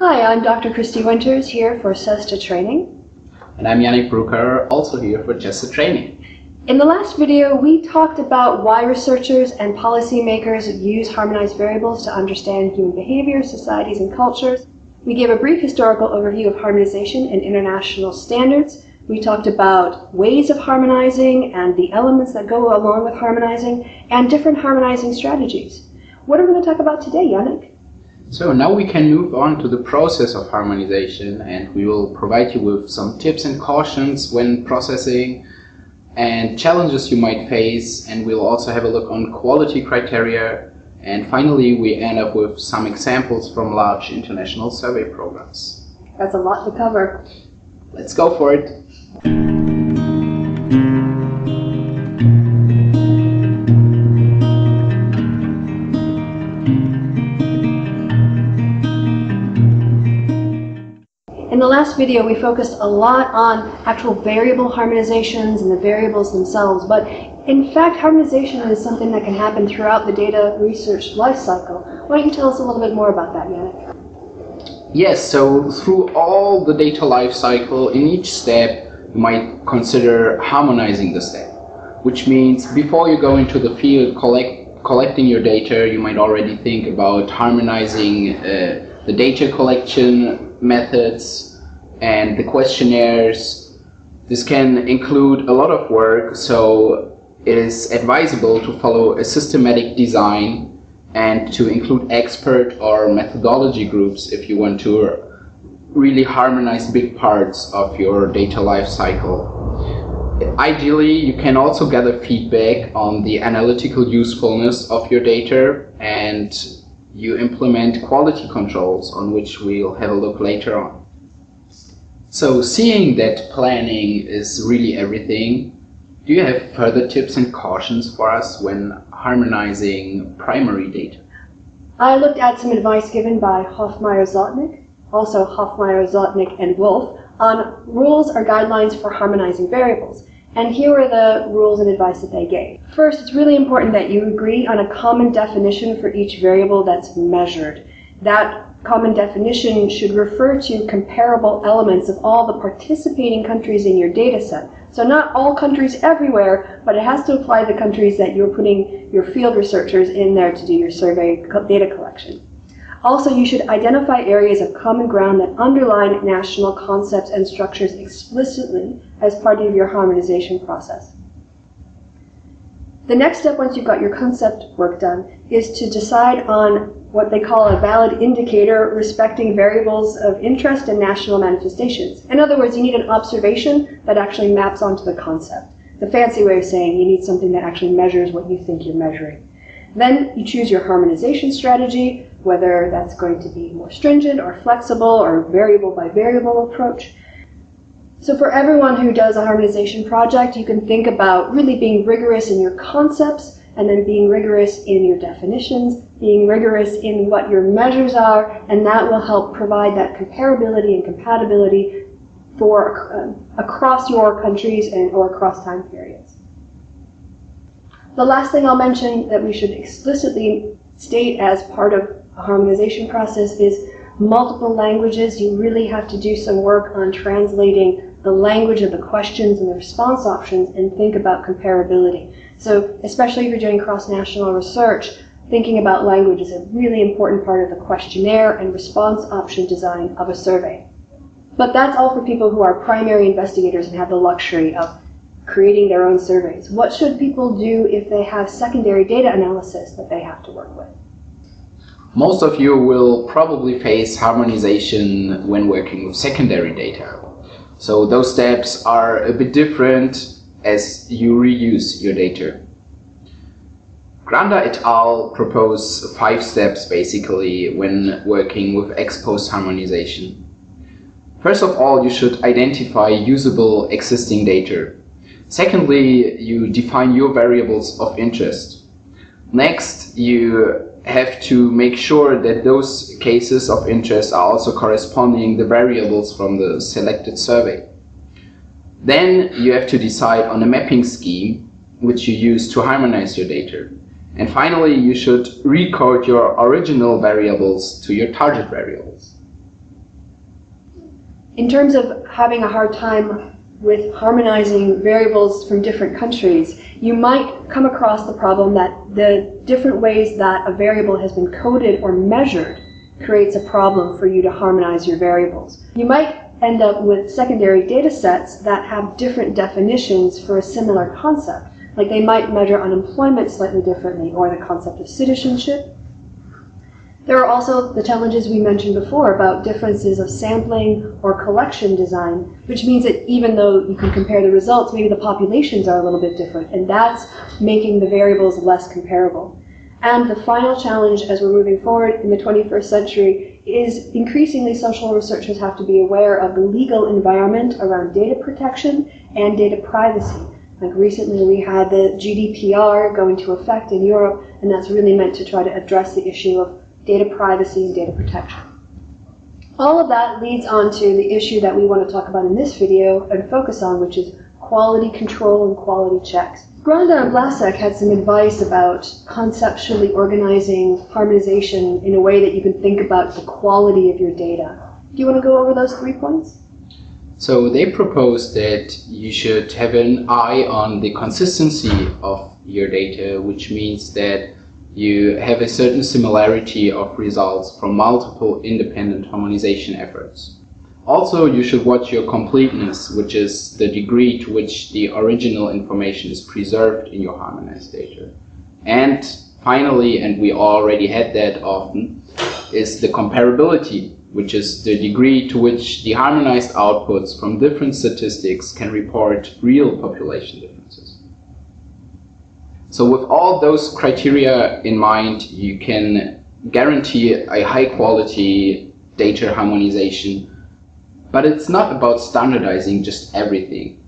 Hi, I'm Dr. Kristi Winters here for CESSDA training. And I'm Janek Bruker, also here for CESSDA training. In the last video, we talked about why researchers and policymakers use harmonized variables to understand human behavior, societies, and cultures. We gave a brief historical overview of harmonization and international standards. We talked about ways of harmonizing and the elements that go along with harmonizing and different harmonizing strategies. What are we going to talk about today, Janek? So now we can move on to the process of harmonization, and we will provide you with some tips and cautions when processing and challenges you might face, and we'll also have a look on quality criteria, and finally we end up with some examples from large international survey programs. That's a lot to cover. Let's go for it. In the last video, we focused a lot on actual variable harmonizations and the variables themselves, but in fact, harmonization is something that can happen throughout the data research lifecycle. Why don't you tell us a little bit more about that, Janek? Yes, so through all the data lifecycle, in each step, you might consider harmonizing the step, which means before you go into the field collecting your data, you might already think about harmonizing the data collection methods and the questionnaires. This can include a lot of work, so it is advisable to follow a systematic design and to include expert or methodology groups if you want to really harmonize big parts of your data life cycle. Ideally, you can also gather feedback on the analytical usefulness of your data, and you implement quality controls, on which we'll have a look later on. So, seeing that planning is really everything, do you have further tips and cautions for us when harmonizing primary data? I looked at some advice given by Hoffmeyer-Zlotnik, also Hoffmeyer-Zlotnik and Wolf, on rules or guidelines for harmonizing variables. And here are the rules and advice that they gave. First, it's really important that you agree on a common definition for each variable that's measured. That common definition should refer to comparable elements of all the participating countries in your data set. So not all countries everywhere, but it has to apply to the countries that you're putting your field researchers in there to do your survey data collection. Also, you should identify areas of common ground that underline national concepts and structures explicitly as part of your harmonization process. The next step, once you've got your concept work done, is to decide on what they call a valid indicator respecting variables of interest and national manifestations. In other words, you need an observation that actually maps onto the concept. The fancy way of saying you need something that actually measures what you think you're measuring. Then you choose your harmonization strategy, whether that's going to be more stringent or flexible or variable by variable approach. So for everyone who does a harmonization project, you can think about really being rigorous in your concepts, and then being rigorous in your definitions, being rigorous in what your measures are, and that will help provide that comparability and compatibility for across your countries and or across time periods. The last thing I'll mention that we should explicitly state as part of a harmonization process is multiple languages. You really have to do some work on translating the language of the questions and the response options and think about comparability. So especially if you're doing cross-national research, thinking about language is a really important part of the questionnaire and response option design of a survey. But that's all for people who are primary investigators and have the luxury of creating their own surveys. What should people do if they have secondary data analysis that they have to work with? Most of you will probably face harmonization when working with secondary data. So those steps are a bit different as you reuse your data. Granda et al. Propose 5 steps basically when working with ex-post harmonization. First of all, you should identify usable existing data. Secondly, you define your variables of interest. Next, you have to make sure that those cases of interest are also corresponding the variables from the selected survey. Then you have to decide on a mapping scheme which you use to harmonize your data. And finally, you should recode your original variables to your target variables. In terms of having a hard time with harmonizing variables from different countries, you might come across the problem that the different ways that a variable has been coded or measured creates a problem for you to harmonize your variables. You might end up with secondary data sets that have different definitions for a similar concept. Like they might measure unemployment slightly differently, or the concept of citizenship. There are also the challenges we mentioned before about differences of sampling or collection design, which means that even though you can compare the results, maybe the populations are a little bit different, and that's making the variables less comparable. And the final challenge as we're moving forward in the 21st century is increasingly social researchers have to be aware of the legal environment around data protection and data privacy. Like recently we had the GDPR go into effect in Europe, and that's really meant to try to address the issue of data privacy and data protection. All of that leads on to the issue that we want to talk about in this video and focus on, which is quality control and quality checks. Granda and Blasek had some advice about conceptually organizing harmonization in a way that you can think about the quality of your data. Do you want to go over those 3 points? So they propose that you should have an eye on the consistency of your data, which means that you have a certain similarity of results from multiple independent harmonization efforts. Also, you should watch your completeness, which is the degree to which the original information is preserved in your harmonized data. And finally, and we already had that often, is the comparability, which is the degree to which the harmonized outputs from different statistics can report real population differences. So with all those criteria in mind, you can guarantee a high quality data harmonization. But it's not about standardizing just everything.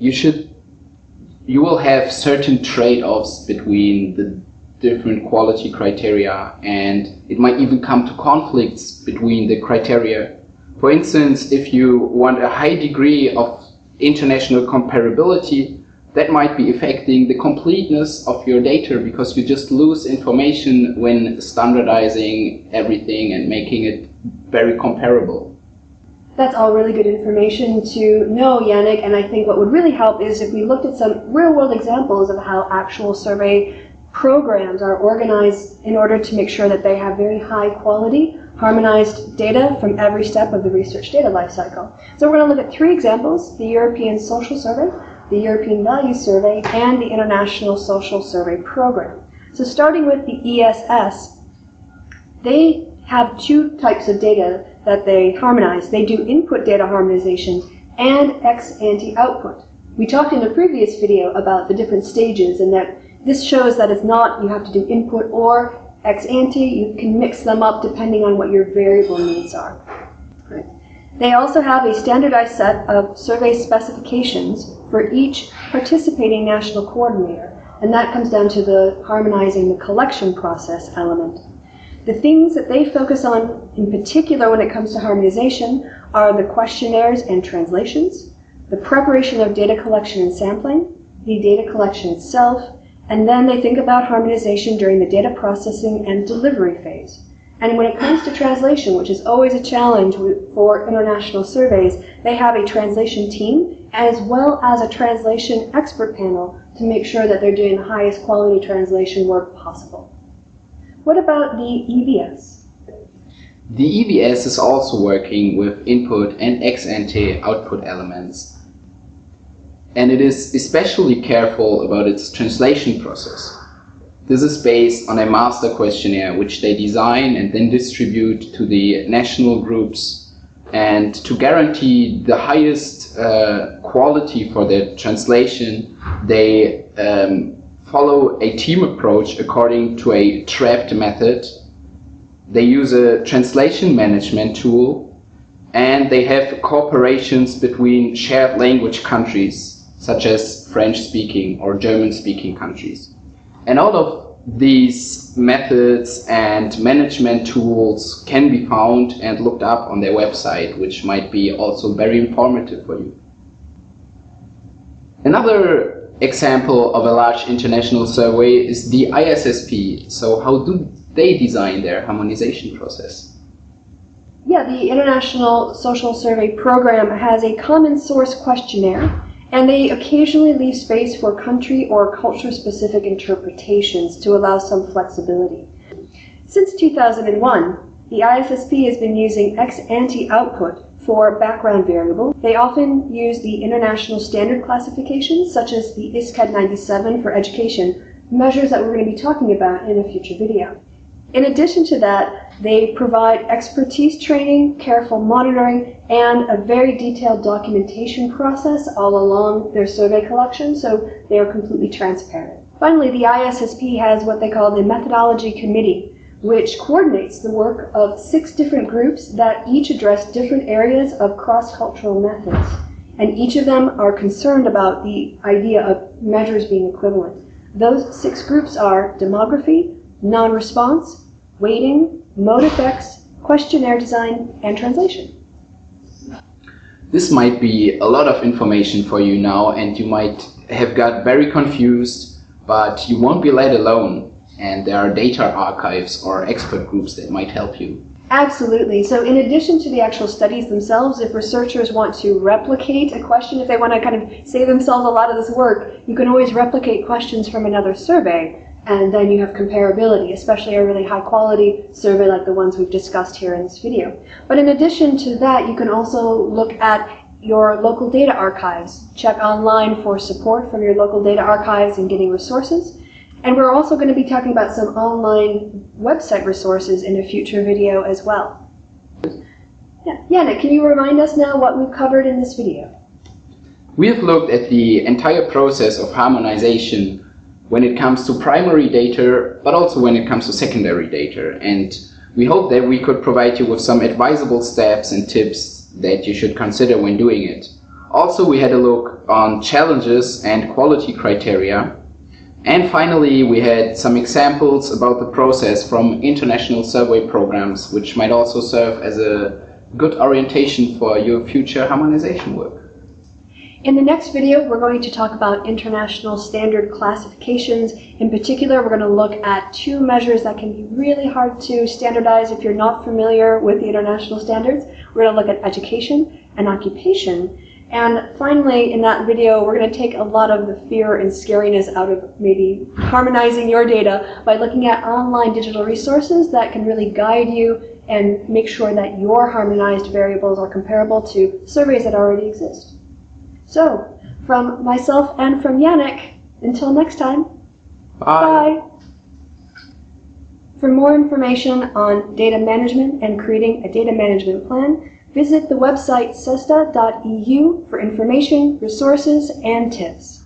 You will have certain trade-offs between the different quality criteria, and it might even come to conflicts between the criteria. For instance, if you want a high degree of international comparability, that might be affecting the completeness of your data because you just lose information when standardizing everything and making it very comparable. That's all really good information to know, Janek, and I think what would really help is if we looked at some real-world examples of how actual survey programs are organized in order to make sure that they have very high quality, harmonized data from every step of the research data lifecycle. So we're going to look at 3 examples, the European Social Survey, the European Values Survey, and the International Social Survey Program. So starting with the ESS, they have 2 types of data that they harmonize. They do input data harmonization and ex-ante output. We talked in a previous video about the different stages, and that this shows that it's not you have to do input or ex-ante. You can mix them up depending on what your variable needs are. Right. They also have a standardized set of survey specifications for each participating national coordinator, and that comes down to the harmonizing the collection process element. The things that they focus on in particular when it comes to harmonization are the questionnaires and translations, the preparation of data collection and sampling, the data collection itself, and then they think about harmonization during the data processing and delivery phase. And when it comes to translation, which is always a challenge for international surveys, they have a translation team as well as a translation expert panel to make sure that they're doing the highest quality translation work possible. What about the EBS? The EBS is also working with input and ex-ante output elements. And it is especially careful about its translation process. This is based on a master questionnaire, which they design and then distribute to the national groups. And to guarantee the highest quality for their translation, they follow a team approach according to a TRAP method. They use a translation management tool, and they have cooperations between shared language countries, such as French-speaking or German-speaking countries. And all of these methods and management tools can be found and looked up on their website, which might be also very informative for you. Another example of a large international survey is the ISSP. So how do they design their harmonization process? Yeah, the International Social Survey Program has a common source questionnaire, and they occasionally leave space for country or culture-specific interpretations to allow some flexibility. Since 2001, the ISSP has been using ex-ante output for background variable. They often use the international standard classifications, such as the ISCED 97 for education, measures that we're going to be talking about in a future video. In addition to that, they provide expertise training, careful monitoring, and a very detailed documentation process all along their survey collection, so they are completely transparent. Finally, the ISSP has what they call the Methodology Committee, which coordinates the work of 6 different groups that each address different areas of cross-cultural methods. And each of them are concerned about the idea of measures being equivalent. Those 6 groups are demography, non-response, weighting, mode effects, questionnaire design, and translation. This might be a lot of information for you now, and you might have got very confused, but you won't be let alone. And there are data archives or expert groups that might help you. Absolutely. So in addition to the actual studies themselves, if researchers want to replicate a question, if they want to kind of save themselves a lot of this work, you can always replicate questions from another survey, and then you have comparability, especially a really high-quality survey like the ones we've discussed here in this video. But in addition to that, you can also look at your local data archives. Check online for support from your local data archives and getting resources. And we're also going to be talking about some online website resources in a future video as well. Yeah. Janek, can you remind us now what we've covered in this video? We have looked at the entire process of harmonization when it comes to primary data, but also when it comes to secondary data. And we hope that we could provide you with some advisable steps and tips that you should consider when doing it. Also, we had a look on challenges and quality criteria. And finally, we had some examples about the process from international survey programs, which might also serve as a good orientation for your future harmonization work. In the next video, we're going to talk about international standard classifications. In particular, we're going to look at 2 measures that can be really hard to standardize if you're not familiar with the international standards. We're going to look at education and occupation. And finally, in that video, we're going to take a lot of the fear and scariness out of maybe harmonizing your data by looking at online digital resources that can really guide you and make sure that your harmonized variables are comparable to surveys that already exist. So, from myself and from Janek, until next time, bye. For more information on data management and creating a data management plan, visit the website CESSDA.eu for information, resources, and tips.